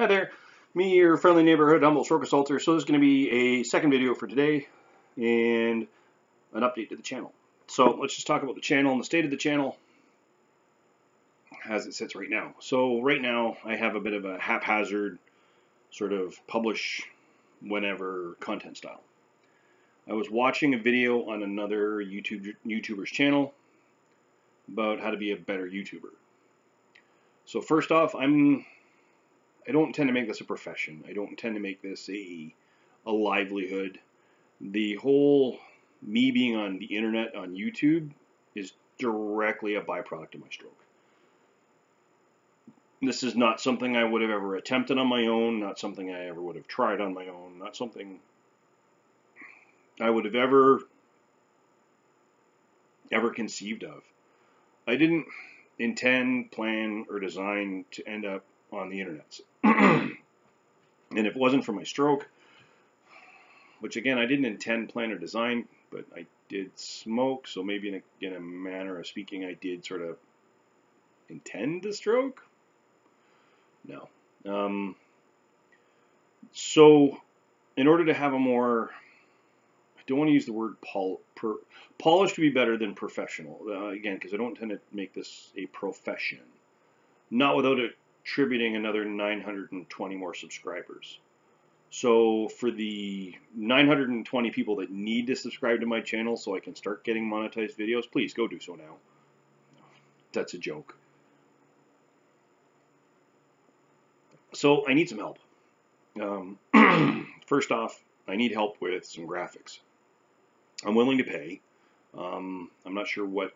Hi there, me, your friendly neighborhood humble stroke assaulter. So this is going to be a second video for today and an update to the channel. So let's just talk about the channel and the state of the channel as it sits right now. So right now I have a bit of a haphazard sort of publish whenever content style. I was watching a video on another YouTuber's channel about how to be a better YouTuber. So first off, I don't intend to make this a profession. I don't intend to make this a livelihood. The whole me being on the internet on YouTube is directly a byproduct of my stroke. This is not something I would have ever attempted on my own, not something I ever would have tried on my own, not something I would have ever conceived of. I didn't intend, plan, or design to end up on the internet. And if it wasn't for my stroke, which again, I didn't intend, plan, or design, but I did smoke, so maybe in a manner of speaking, I did sort of intend the stroke? No. So in order to have a more, I don't want to use the word polished would be better than professional, again, because I don't intend to make this a profession. Not without attributing another 920 more subscribers. So for the 920 people that need to subscribe to my channel so I can start getting monetized videos, please go do so now. That's a joke. So I need some help. First off, I need help with some graphics. I'm willing to pay. I'm not sure what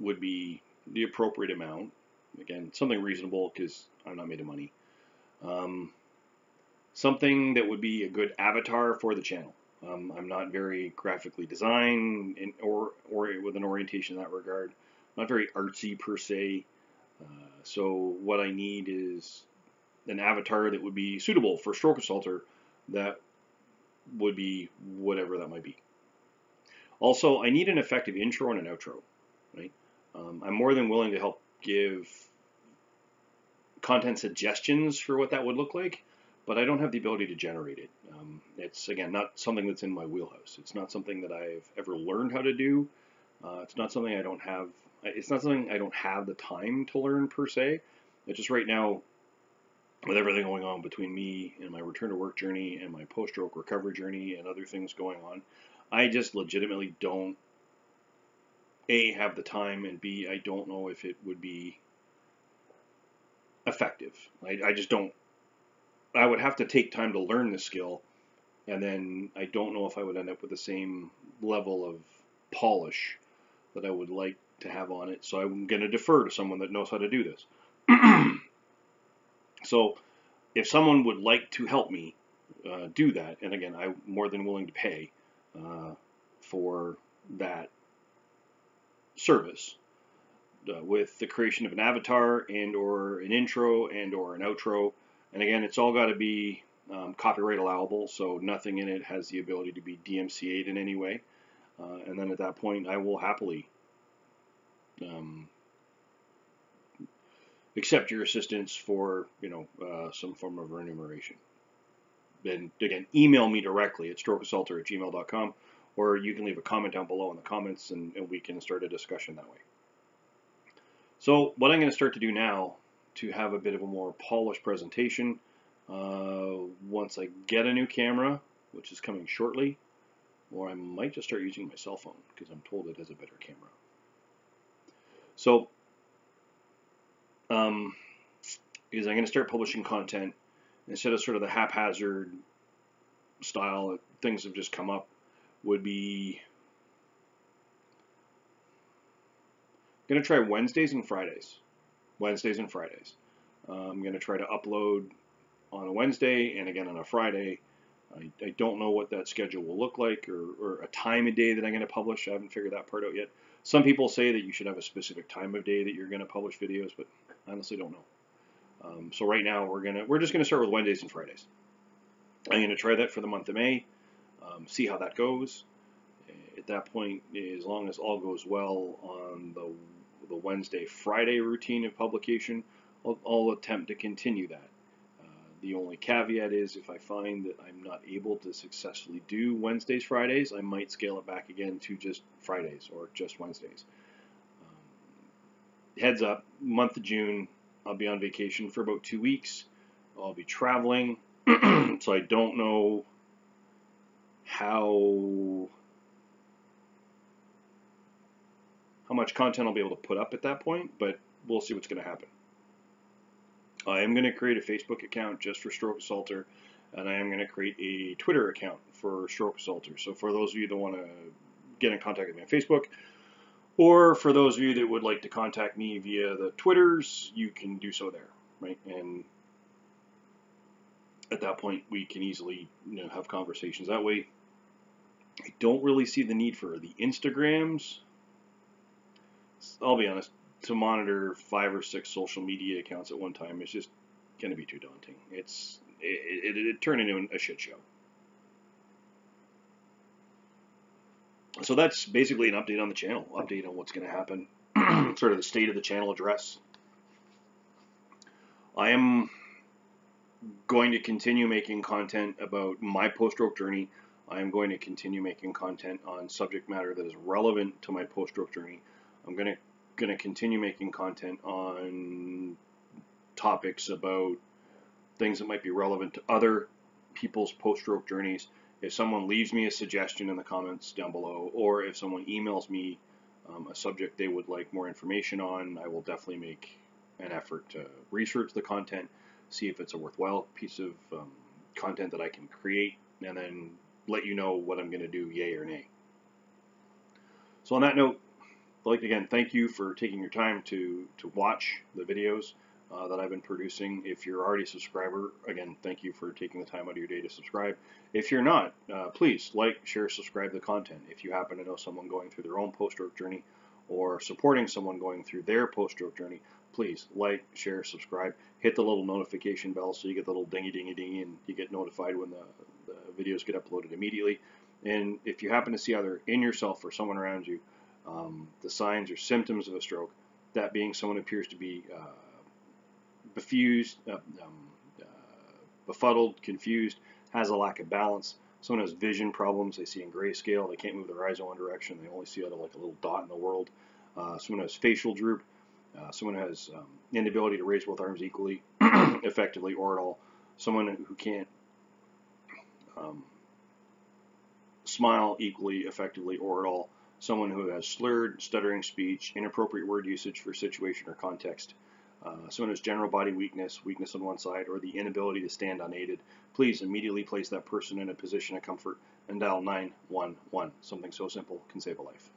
would be the appropriate amount. Again, something reasonable because I'm not made of money. Something that would be a good avatar for the channel. I'm not very graphically designed or with an orientation in that regard. I'm not very artsy per se. So what I need is an avatar that would be suitable for Stroke Assaulter that would be whatever that might be. Also, I need an effective intro and an outro, right? I'm more than willing to help give content suggestions for what that would look like, but I don't have the ability to generate it. It's, again, not something that's in my wheelhouse. It's not something that I've ever learned how to do. It's not something I don't have. It's not something I don't have the time to learn, per se. It's just right now, with everything going on between me and my return to work journey and my post-stroke recovery journey and other things going on, I just legitimately don't, A, have the time, and B, I don't know if it would be effective. I just don't. I would have to take time to learn this skill, and then I don't know if I would end up with the same level of polish that I would like to have on it, so I'm going to defer to someone that knows how to do this. So if someone would like to help me do that, and again, I'm more than willing to pay for that service with the creation of an avatar and or an intro and or an outro. And again, it's all got to be copyright allowable, so nothing in it has the ability to be DMCA'd in any way. And then at that point, I will happily accept your assistance for, you know, some form of remuneration. Then again, email me directly at strokeassaulter@gmail.com, or you can leave a comment down below in the comments and we can start a discussion that way. So what I'm going to start to do now to have a bit of a more polished presentation, once I get a new camera, which is coming shortly, or I might just start using my cell phone because I'm told it has a better camera. So because I'm going to start publishing content instead of sort of the haphazard style, things have just come up, would be, I'm going to try Wednesdays and Fridays. I'm going to try to upload on a Wednesday and again on a Friday. I don't know what that schedule will look like or a time of day that I'm going to publish. I haven't figured that part out yet. Some people say that you should have a specific time of day that you're going to publish videos, but I honestly don't know. So right now we're just going to start with Wednesdays and Fridays. I'm going to try that for the month of May, see how that goes. At that point, as long as all goes well on the Wednesday-Friday routine of publication, I'll attempt to continue that. The only caveat is if I find that I'm not able to successfully do Wednesdays, Fridays, I might scale it back again to just Fridays or just Wednesdays. Heads up, month of June, I'll be on vacation for about 2 weeks. I'll be traveling, so I don't know how much content I'll be able to put up at that point, but we'll see what's going to happen. I am going to create a Facebook account just for Stroke Assaulter, and I am going to create a Twitter account for Stroke Assaulter. So for those of you that want to get in contact with me on Facebook, or for those of you that would like to contact me via the Twitters, you can do so there, right? And at that point, we can easily, you know, have conversations that way. I don't really see the need for the Instagrams. I'll be honest, to monitor 5 or 6 social media accounts at one time is just going to be too daunting. It turned into a shit show. So that's basically an update on the channel, update on what's going to happen, sort of the state of the channel address. I am going to continue making content about my post-stroke journey. I am going to continue making content on subject matter that is relevant to my post-stroke journey. I'm going to continue making content on topics about things that might be relevant to other people's post-stroke journeys. If someone leaves me a suggestion in the comments down below, or if someone emails me a subject they would like more information on, I will definitely make an effort to research the content, see if it's a worthwhile piece of content that I can create, and then let you know what I'm going to do, yay or nay. So on that note, again, thank you for taking your time to watch the videos that I've been producing. If you're already a subscriber, again, thank you for taking the time out of your day to subscribe. If you're not, please like, share, subscribe the content. If you happen to know someone going through their own post-stroke journey or supporting someone going through their post-stroke journey, please like, share, subscribe. Hit the little notification bell so you get the little dingy-dingy-dingy and you get notified when the videos get uploaded immediately. And if you happen to see either in yourself or someone around you the signs or symptoms of a stroke, that being someone appears to be befuddled, confused, has a lack of balance. Someone has vision problems, they see in grayscale, they can't move their eyes in one direction, they only see out of like a little dot in the world. Someone has facial droop, someone has inability to raise both arms equally, effectively, or at all. Someone who can't smile equally, effectively, or at all. Someone who has slurred, stuttering speech, inappropriate word usage for situation or context. Someone has general body weakness, weakness on one side, or the inability to stand unaided. Please immediately place that person in a position of comfort and dial 911. Something so simple can save a life.